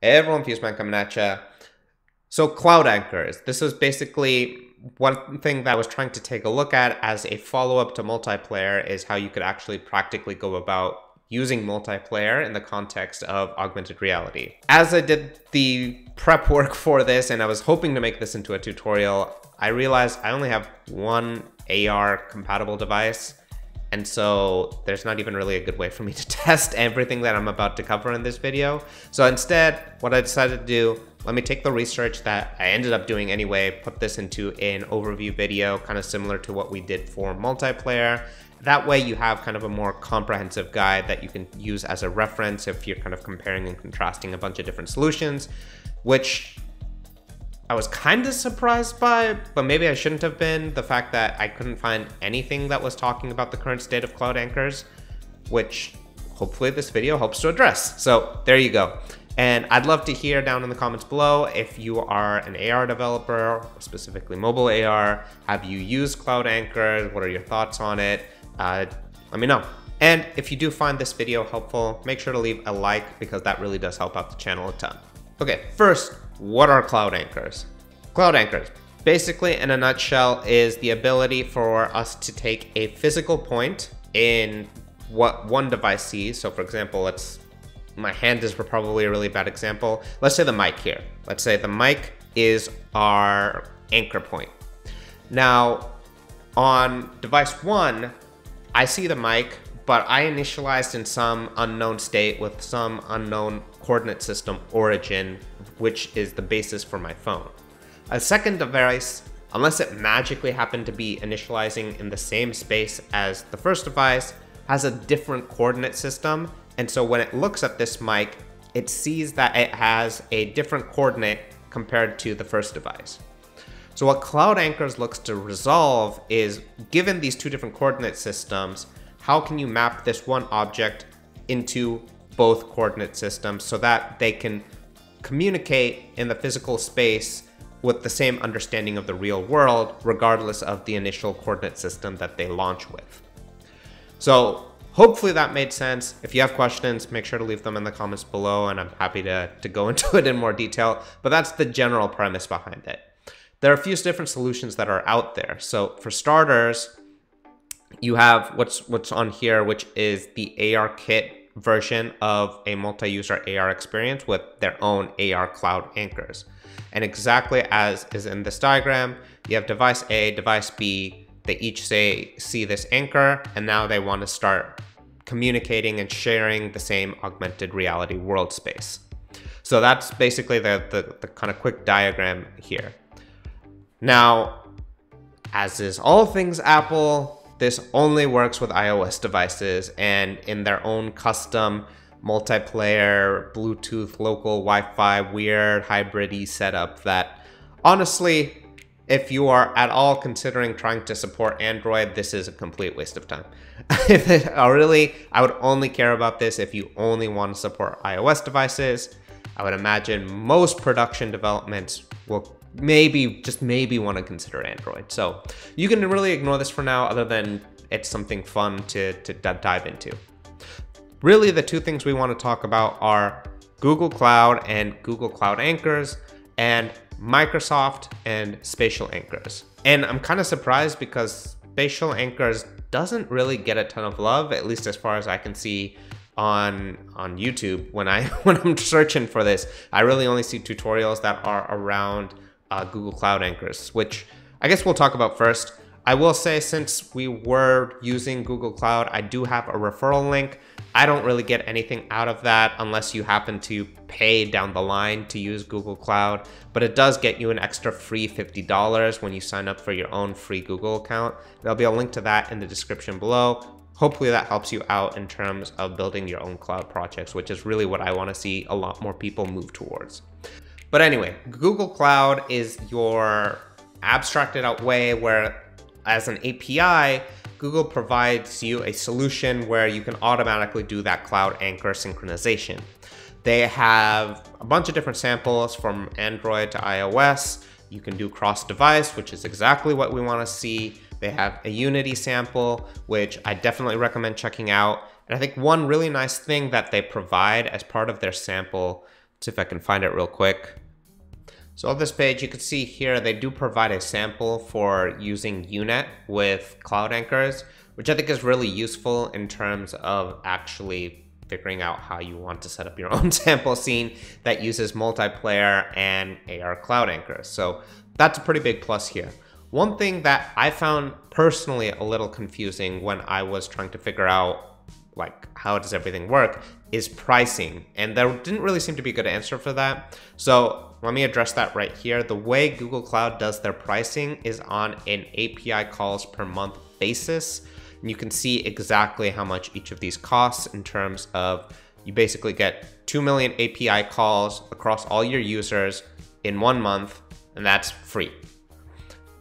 Everyone FuseMan coming at you. So Cloud Anchors, this is basically one thing that I was trying to take a look at as a follow-up to multiplayer, is how you could actually practically go about using multiplayer in the context of augmented reality. As I did the prep work for this, and I was hoping to make this into a tutorial, I realized I only have one AR compatible device. And so there's not even really a good way for me to test everything that I'm about to cover in this video. So instead, what I decided to do, let me take the research that I ended up doing anyway, put this into an overview video, kind of similar to what we did for multiplayer. That way you have kind of a more comprehensive guide that you can use as a reference if you're kind of comparing and contrasting a bunch of different solutions, which I was kind of surprised by, but maybe I shouldn't have been, the fact that I couldn't find anything that was talking about the current state of Cloud Anchors, which hopefully this video helps to address. So there you go. And I'd love to hear down in the comments below if you are an AR developer, specifically mobile AR, have you used Cloud Anchors? What are your thoughts on it? Let me know. And if you do find this video helpful, make sure to leave a like because that really does help out the channel a ton. Okay, first, what are Cloud Anchors? Cloud Anchors, basically in a nutshell, is the ability for us to take a physical point in what one device sees. So for example, my hand is probably a really bad example. Let's say the mic here. Let's say the mic is our anchor point. Now on device one, I see the mic, but I initialized in some unknown state with some unknown coordinate system origin, which is the basis for my phone. A second device, unless it magically happened to be initializing in the same space as the first device, has a different coordinate system. And so when it looks at this mic, it sees that it has a different coordinate compared to the first device. So what Cloud Anchors looks to resolve is, given these two different coordinate systems, how can you map this one object into both coordinate systems so that they can communicate in the physical space with the same understanding of the real world, regardless of the initial coordinate system that they launch with. So hopefully that made sense. If you have questions, make sure to leave them in the comments below, and I'm happy to go into it in more detail, but that's the general premise behind it. There are a few different solutions that are out there. So for starters, you have what's on here, which is the AR Kit version of a multi-user AR experience with their own AR Cloud Anchors. And exactly as is in this diagram, you have device A, device B, they each see this anchor, and now they want to start communicating and sharing the same augmented reality world space. So that's basically the kind of quick diagram here. Now, as is all things Apple, this only works with iOS devices and in their own custom multiplayer, Bluetooth, local Wi-Fi, weird hybrid-y setup that honestly, if you are at all considering trying to support Android, this is a complete waste of time. Really, I would only care about this if you only want to support iOS devices. I would imagine most production developments will maybe, just maybe, want to consider Android. So you can really ignore this for now, other than it's something fun to dive into. Really, the two things we want to talk about are Google Cloud and Google Cloud Anchors, and Microsoft and Spatial Anchors. And I'm kind of surprised because Spatial Anchors doesn't really get a ton of love, at least as far as I can see on YouTube. When I'm searching for this, I really only see tutorials that are around Google Cloud Anchors, which I guess we'll talk about first. I will say, since we were using Google Cloud, I do have a referral link. I don't really get anything out of that unless you happen to pay down the line to use Google Cloud, but it does get you an extra free $50 when you sign up for your own free Google account. There'll be a link to that in the description below. Hopefully that helps you out in terms of building your own cloud projects, which is really what I want to see a lot more people move towards. But anyway, Google Cloud is your abstracted out way where, as an API, Google provides you a solution where you can automatically do that Cloud Anchor synchronization. They have a bunch of different samples from Android to iOS. You can do cross-device, which is exactly what we want to see. They have a Unity sample, which I definitely recommend checking out. And I think one really nice thing that they provide as part of their sample see if I can find it real quick. So on this page, you can see here, they do provide a sample for using UNet with Cloud Anchors, which I think is really useful in terms of actually figuring out how you want to set up your own sample scene that uses multiplayer and AR Cloud Anchors. So that's a pretty big plus here. One thing that I found personally a little confusing when I was trying to figure out like how does everything work is pricing. And there didn't really seem to be a good answer for that. So let me address that right here. The way Google Cloud does their pricing is on an API calls per month basis. And you can see exactly how much each of these costs in terms of you basically get 2 million API calls across all your users in 1 month, and that's free.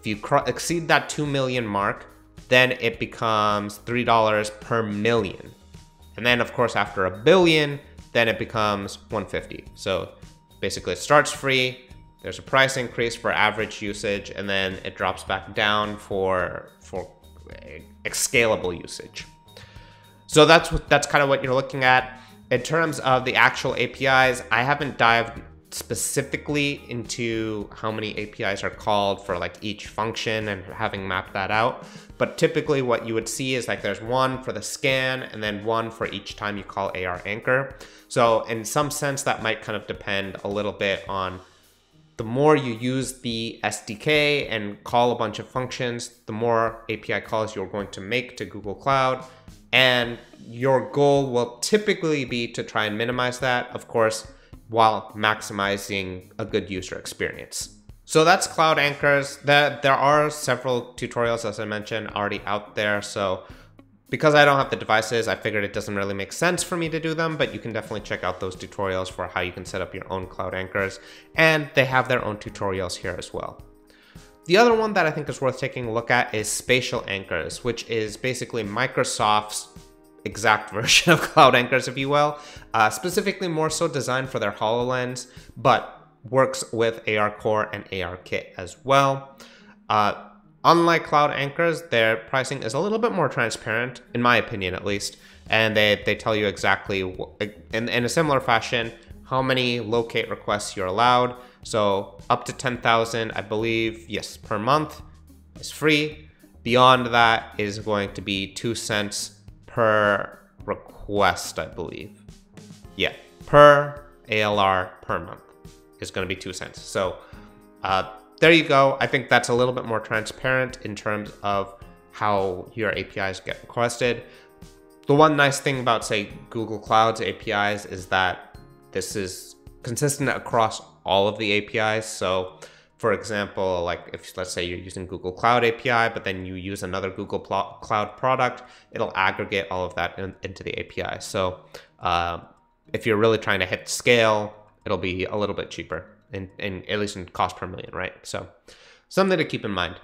If you exceed that 2 million mark, then it becomes $3 per million. And then of course, after 1 billion, then it becomes $150. So basically it starts free. There's a price increase for average usage, and then it drops back down for scalable usage. So that's kind of what you're looking at. In terms of the actual APIs, I haven't dived specifically into how many APIs are called for like each function and having mapped that out. But typically what you would see is like there's one for the scan and then one for each time you call AR Anchor. So in some sense, that might kind of depend a little bit on the more you use the SDK and call a bunch of functions, the more API calls you're going to make to Google Cloud. And your goal will typically be to try and minimize that, of course, while maximizing a good user experience. So that's Cloud Anchors. There are several tutorials, as I mentioned, already out there. So because I don't have the devices, I figured it doesn't really make sense for me to do them, but you can definitely check out those tutorials for how you can set up your own Cloud Anchors, and they have their own tutorials here as well. The other one that I think is worth taking a look at is Spatial Anchors, which is basically Microsoft's exact version of Cloud Anchors, if you will, specifically more so designed for their HoloLens, but works with ARCore and AR Kit as well. Unlike Cloud Anchors, their pricing is a little bit more transparent, in my opinion at least, and they tell you exactly, in a similar fashion, how many locate requests you're allowed. So up to 10,000, I believe, yes, per month is free. Beyond that is going to be 2 cents per request, I believe. Yeah, per ALR per month is going to be 2 cents. So there you go. I think that's a little bit more transparent in terms of how your APIs get requested. The one nice thing about, say, Google Cloud's APIs is that this is consistent across all of the APIs. So for example, like if let's say you're using Google Cloud API, but then you use another Google Cloud product, it'll aggregate all of that into the API. So if you're really trying to hit scale, it'll be a little bit cheaper. And at least in cost per million, right? So something to keep in mind.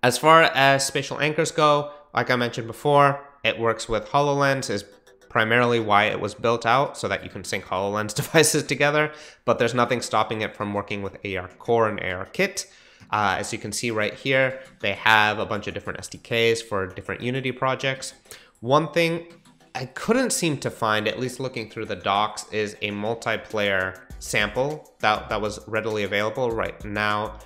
As far as Spatial Anchors go, like I mentioned before, it works with HoloLens, is primarily why it was built out, so that you can sync HoloLens devices together, but there's nothing stopping it from working with ARCore and AR Kit. As you can see right here, they have a bunch of different SDKs for different Unity projects. One thing I couldn't seem to find, at least looking through the docs, is a multiplayer sample that was readily available right now.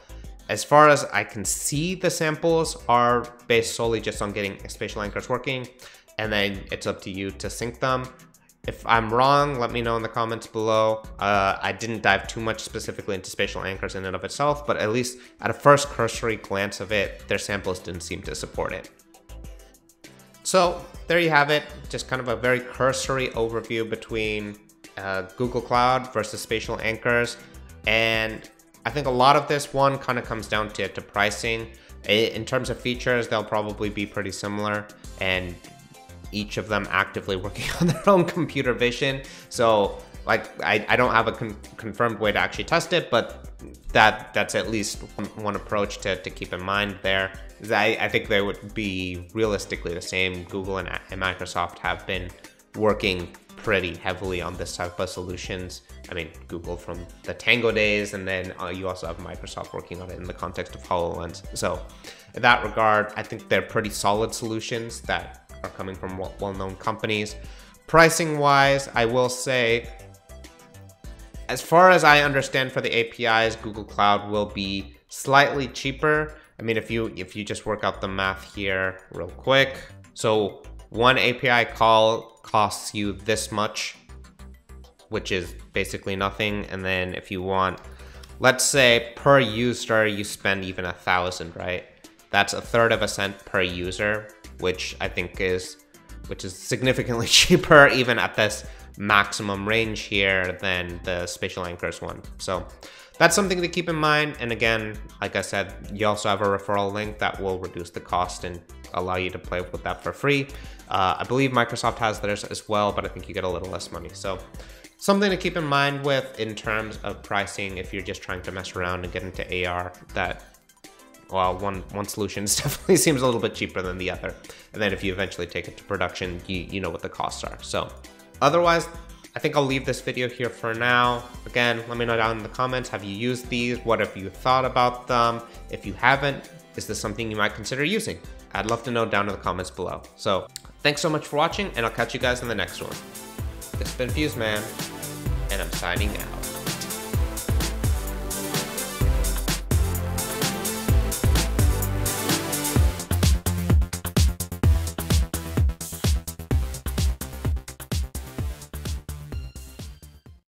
As far as I can see, the samples are based solely just on getting Spatial Anchors working, and then it's up to you to sync them. If I'm wrong, let me know in the comments below. I didn't dive too much specifically into Spatial Anchors in and of itself, but at least at a first cursory glance of it, their samples didn't seem to support it. So there you have it, just kind of a very cursory overview between Google Cloud versus Spatial Anchors. And I think a lot of this one kind of comes down to pricing. In terms of features, they'll probably be pretty similar, and each of them actively working on their own computer vision. So like, I don't have a confirmed way to actually test it, but that's at least one approach to keep in mind there. I think they would be realistically the same. Google and Microsoft have been working pretty heavily on this type of solutions. I mean, Google from the Tango days, and then you also have Microsoft working on it in the context of HoloLens. So in that regard, I think they're pretty solid solutions that are coming from well-known companies. Pricing wise, I will say As far as I understand, for the APIs, Google Cloud will be slightly cheaper. I mean, if you just work out the math here real quick. So one API call costs you this much, which is basically nothing. And then if you want, let's say per user, you spend even 1,000, right? That's 1/3 of a cent per user, which I think is, which is significantly cheaper even at this maximum range here than the Spatial Anchors one. So that's something to keep in mind. And again, like I said, you also have a referral link that will reduce the cost and allow you to play with that for free. I believe Microsoft has theirs as well, but I think you get a little less money. So something to keep in mind with in terms of pricing, if you're just trying to mess around and get into AR, that, well, one solution definitely seems a little bit cheaper than the other. And then if you eventually take it to production, you know what the costs are. So otherwise, I think I'll leave this video here for now. Again, let me know down in the comments, have you used these? What have you thought about them? If you haven't, is this something you might consider using? I'd love to know down in the comments below. So thanks so much for watching, and I'll catch you guys in the next one. This has been Fused Man, and I'm signing out.